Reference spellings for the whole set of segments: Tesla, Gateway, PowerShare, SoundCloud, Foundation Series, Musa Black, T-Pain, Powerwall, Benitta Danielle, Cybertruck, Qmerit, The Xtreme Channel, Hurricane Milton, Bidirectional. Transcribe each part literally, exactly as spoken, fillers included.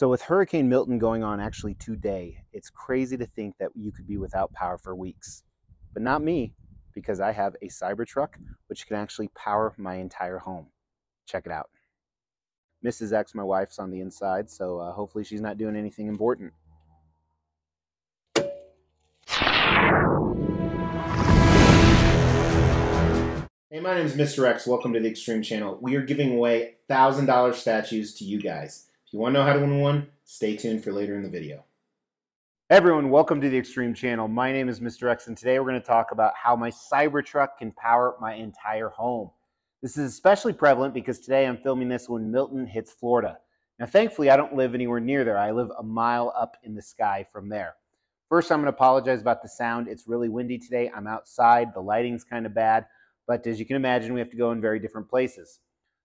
So with Hurricane Milton going on actually today, it's crazy to think that you could be without power for weeks. But not me, because I have a Cybertruck, which can actually power my entire home. Check it out. Missus X, my wife's on the inside, so uh, hopefully she's not doing anything important. Hey, my name is Mister X. Welcome to the Extreme Channel. We are giving away one thousand dollar statues to you guys. If you want to know how to win one, stay tuned for later in the video. Hey everyone, welcome to the Extreme Channel. My name is Mister X, and today we're going to talk about how my Cybertruck can power my entire home. This is especially prevalent because today I'm filming this when Milton hits Florida. Now, thankfully, I don't live anywhere near there. I live a mile up in the sky from there. First, I'm going to apologize about the sound. It's really windy today. I'm outside. The lighting's kind of bad. But as you can imagine, we have to go in very different places.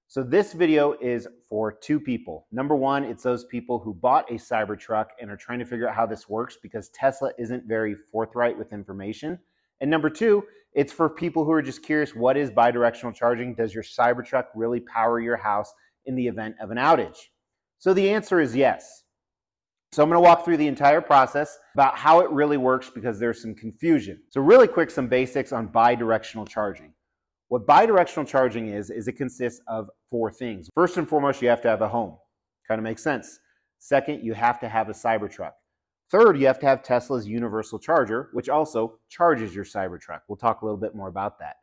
So this video is for two people. Number one, it's those people who bought a Cybertruck and are trying to figure out how this works because Tesla isn't very forthright with information. And number two, it's for people who are just curious, what is bidirectional charging? Does your Cybertruck really power your house in the event of an outage? So the answer is yes. So I'm going to walk through the entire process about how it really works because there's some confusion. So really quick, some basics on bidirectional charging. What bidirectional charging is, is it consists of four things. First and foremost, you have to have a home. Kind of makes sense. Second, you have to have a Cybertruck. Third, you have to have Tesla's universal charger, which also charges your Cybertruck. We'll talk a little bit more about that.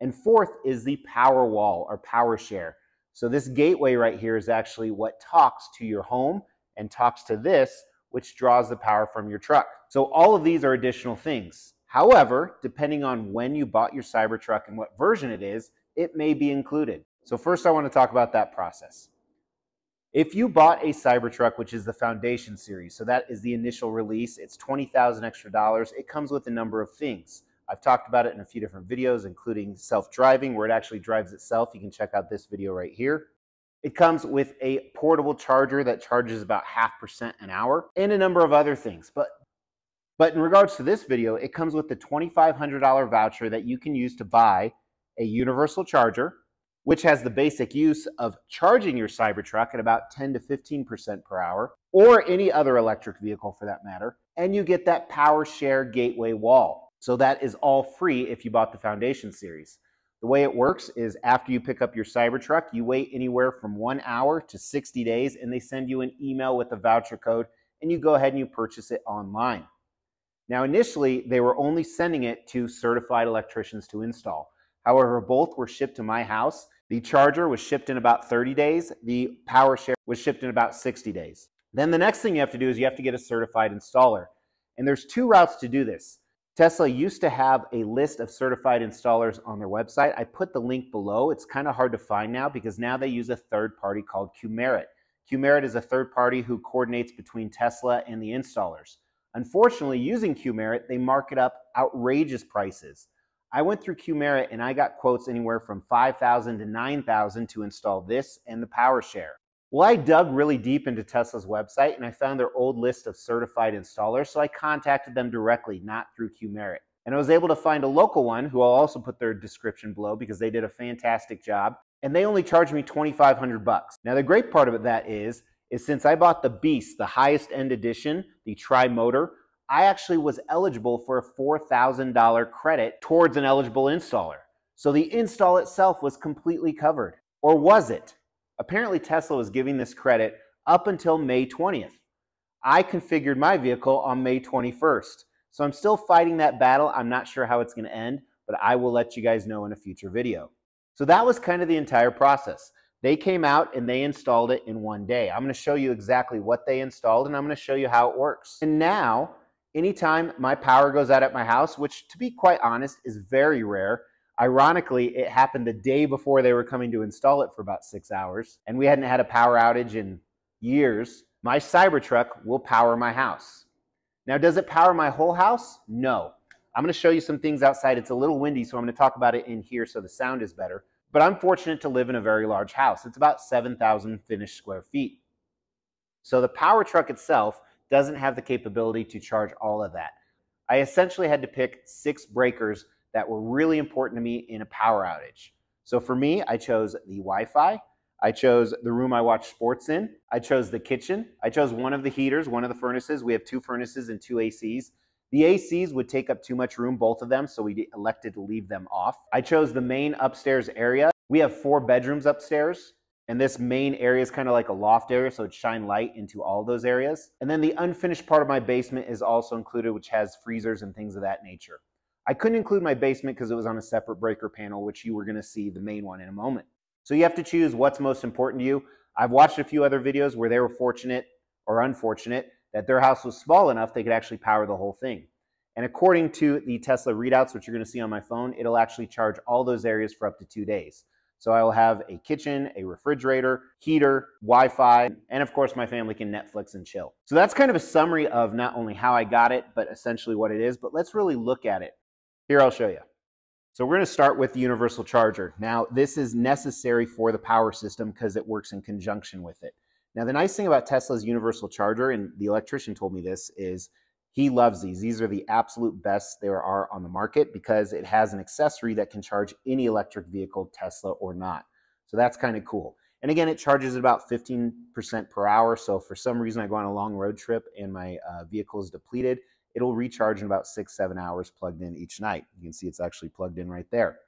And fourth is the Powerwall or PowerShare. So this gateway right here is actually what talks to your home and talks to this, which draws the power from your truck. So all of these are additional things. However, depending on when you bought your Cybertruck and what version it is, it may be included. So first I want to talk about that process. If you bought a Cybertruck, which is the Foundation Series, so that is the initial release, it's twenty thousand dollars extra dollars, it comes with a number of things. I've talked about it in a few different videos, including self-driving, where it actually drives itself. You can check out this video right here. It comes with a portable charger that charges about half percent an hour and a number of other things. But But in regards to this video, it comes with the twenty-five hundred dollar voucher that you can use to buy a universal charger, which has the basic use of charging your Cybertruck at about ten to fifteen percent per hour, or any other electric vehicle for that matter, and you get that PowerShare Gateway wall. So that is all free if you bought the Foundation Series. The way it works is after you pick up your Cybertruck, you wait anywhere from one hour to sixty days, and they send you an email with a voucher code, and you go ahead and you purchase it online. Now, initially, they were only sending it to certified electricians to install. However, both were shipped to my house. The charger was shipped in about thirty days. The PowerShare was shipped in about sixty days. Then the next thing you have to do is you have to get a certified installer. And there's two routes to do this. Tesla used to have a list of certified installers on their website. I put the link below. It's kind of hard to find now because now they use a third party called Qmerit. Qmerit is a third party who coordinates between Tesla and the installers. Unfortunately, using Qmerit, they mark it up outrageous prices. I went through Qmerit and I got quotes anywhere from five thousand to nine thousand to install this and the PowerShare. Well, I dug really deep into Tesla's website and I found their old list of certified installers, so I contacted them directly, not through Qmerit. And I was able to find a local one who I'll also put their description below because they did a fantastic job, and they only charged me twenty-five hundred bucks. Now, the great part of that is is since I bought the Beast, the highest end edition, the tri-motor, I actually was eligible for a four thousand dollar credit towards an eligible installer. So the install itself was completely covered. Or was it? Apparently Tesla was giving this credit up until May twentieth. I configured my vehicle on May twenty-first. So I'm still fighting that battle. I'm not sure how it's going to end, but I will let you guys know in a future video. So that was kind of the entire process. They came out and they installed it in one day. I'm going to show you exactly what they installed, and I'm going to show you how it works. And now, anytime my power goes out at my house, which to be quite honest is very rare, ironically, it happened the day before they were coming to install it for about six hours, and we hadn't had a power outage in years, my Cybertruck will power my house. Now, does it power my whole house? No. I'm going to show you some things outside. It's a little windy, so I'm going to talk about it in here so the sound is better. But I'm fortunate to live in a very large house. It's about seven thousand finished square feet. So the Cybertruck itself doesn't have the capability to charge all of that. I essentially had to pick six breakers that were really important to me in a power outage. So for me, I chose the Wi-Fi, I chose the room I watch sports in. I chose the kitchen. I chose one of the heaters, one of the furnaces. We have two furnaces and two A Cs. The A Cs would take up too much room, both of them, so we elected to leave them off. I chose the main upstairs area. We have four bedrooms upstairs, and this main area is kind of like a loft area, so it'd shine light into all those areas. And then the unfinished part of my basement is also included, which has freezers and things of that nature. I couldn't include my basement because it was on a separate breaker panel, which you were going to see the main one in a moment. So you have to choose what's most important to you. I've watched a few other videos where they were fortunate or unfortunate that their house was small enough they could actually power the whole thing. And according to the Tesla readouts, which you're going to see on my phone, it'll actually charge all those areas for up to two days. So I will have a kitchen, a refrigerator, heater, Wi-Fi, and of course my family can Netflix and chill. So that's kind of a summary of not only how I got it, but essentially what it is. But let's really look at it. Here, I'll show you. So we're going to start with the universal charger. Now, this is necessary for the power system because it works in conjunction with it. Now, the nice thing about Tesla's universal charger, and the electrician told me this, is he loves these. These are the absolute best there are on the market because it has an accessory that can charge any electric vehicle, Tesla or not. So that's kind of cool. And again, it charges at about fifteen percent per hour. So for some reason, I go on a long road trip and my uh, vehicle is depleted, it'll recharge in about six, seven hours plugged in each night. You can see it's actually plugged in right there.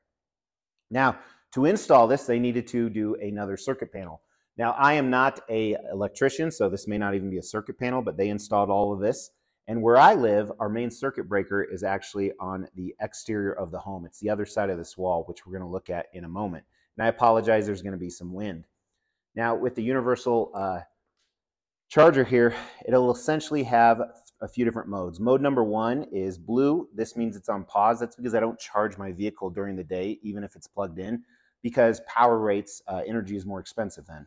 Now, to install this, they needed to do another circuit panel. Now, I am not an electrician, so this may not even be a circuit panel, but they installed all of this. And where I live, our main circuit breaker is actually on the exterior of the home. It's the other side of this wall, which we're gonna look at in a moment. And I apologize, there's gonna be some wind. Now, with the universal uh, charger here, it'll essentially have a few different modes. Mode number one is blue. This means it's on pause. That's because I don't charge my vehicle during the day, even if it's plugged in, because power rates, uh, energy is more expensive then.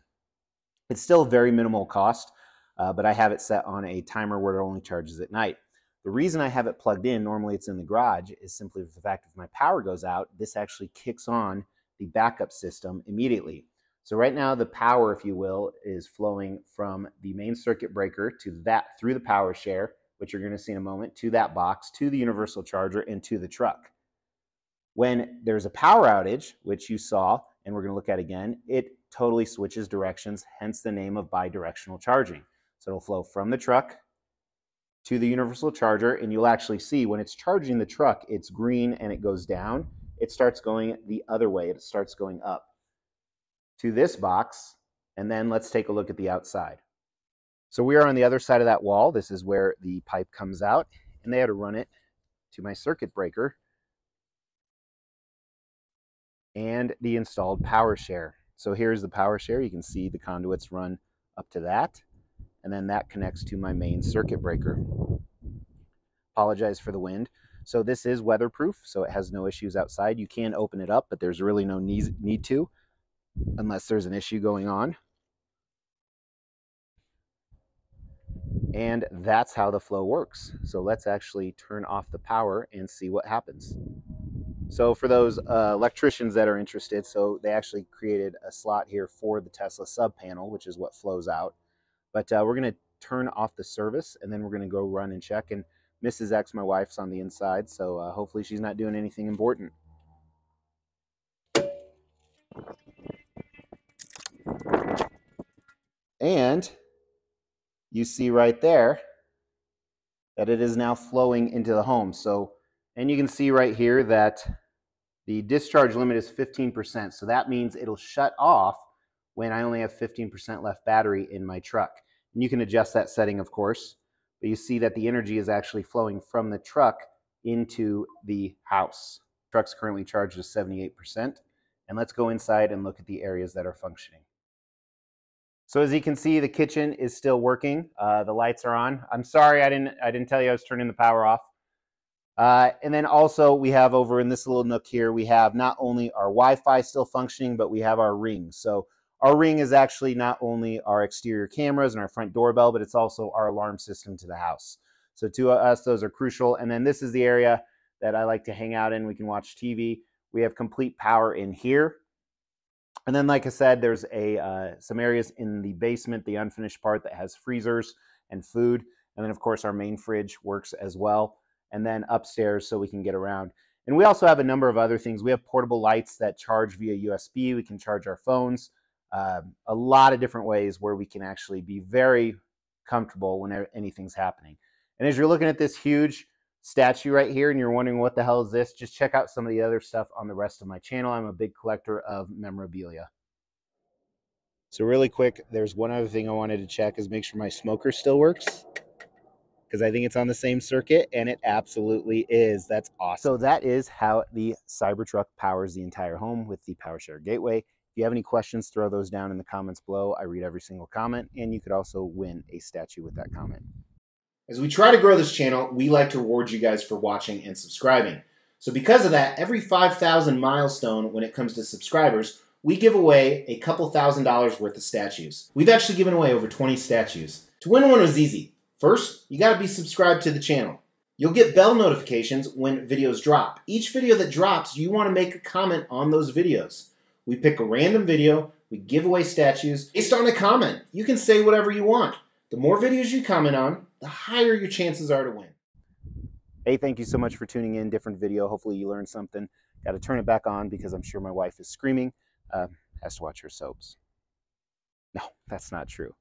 It's still very minimal cost, uh, but I have it set on a timer where it only charges at night. The reason I have it plugged in, normally it's in the garage, is simply the fact that if my power goes out, this actually kicks on the backup system immediately. So right now the power, if you will, is flowing from the main circuit breaker to that through the PowerShare, which you're going to see in a moment, to that box, to the universal charger, and to the truck. When there's a power outage, which you saw, and we're going to look at again, it totally switches directions, hence the name of bidirectional charging. So it'll flow from the truck to the universal charger, and you'll actually see when it's charging the truck, it's green and it goes down. It starts going the other way. It starts going up to this box, and then let's take a look at the outside. So we are on the other side of that wall. This is where the pipe comes out, and they had to run it to my circuit breaker and the installed PowerShare. So here's the PowerShare. You can see the conduits run up to that, and then that connects to my main circuit breaker. Apologize for the wind. So this is weatherproof, so it has no issues outside. You can open it up, but there's really no need to, unless there's an issue going on. And that's how the flow works. So let's actually turn off the power and see what happens. So for those uh, electricians that are interested, so they actually created a slot here for the Tesla sub panel, which is what flows out. But uh, we're going to turn off the service, and then we're going to go run and check. And Missus X, my wife's on the inside, so uh, hopefully she's not doing anything important. And you see right there that it is now flowing into the home. So, and you can see right here that the discharge limit is fifteen percent. So that means it'll shut off when I only have fifteen percent left battery in my truck. And you can adjust that setting, of course, but you see that the energy is actually flowing from the truck into the house. The truck's currently charged at seventy-eight percent. And let's go inside and look at the areas that are functioning. So as you can see, the kitchen is still working. Uh, the lights are on. I'm sorry I didn't I didn't tell you I was turning the power off. Uh, and then also we have over in this little nook here, we have not only our Wi-Fi still functioning, but we have our Ring. So our Ring is actually not only our exterior cameras and our front doorbell, but it's also our alarm system to the house. So to us, those are crucial. And then this is the area that I like to hang out in. We can watch T V. We have complete power in here. And then, like I said, there's a uh, some areas in the basement, the unfinished part that has freezers and food. And then, of course, our main fridge works as well. And then upstairs so we can get around. And we also have a number of other things. We have portable lights that charge via U S B. We can charge our phones. um, a lot of different ways where we can actually be very comfortable when anything's happening. And as you're looking at this huge statue right here and you're wondering what the hell is this, just check out some of the other stuff on the rest of my channel. I'm a big collector of memorabilia. So really quick, there's one other thing I wanted to check is make sure my smoker still works, because I think it's on the same circuit, and it absolutely is. That's awesome. So that is how the Cybertruck powers the entire home with the PowerShare Gateway. If you have any questions, throw those down in the comments below. I read every single comment, and you could also win a statue with that comment. As we try to grow this channel, we like to reward you guys for watching and subscribing. So because of that, every five thousand milestone when it comes to subscribers, we give away a couple thousand dollars worth of statues. We've actually given away over twenty statues. To win one was easy. First, you gotta be subscribed to the channel. You'll get bell notifications when videos drop. Each video that drops, you wanna make a comment on those videos. We pick a random video, we give away statues based on a comment. You can say whatever you want. The more videos you comment on, the higher your chances are to win. Hey, thank you so much for tuning in. Different video, hopefully you learned something. Gotta turn it back on because I'm sure my wife is screaming. Uh, has to watch her soaps. No, that's not true.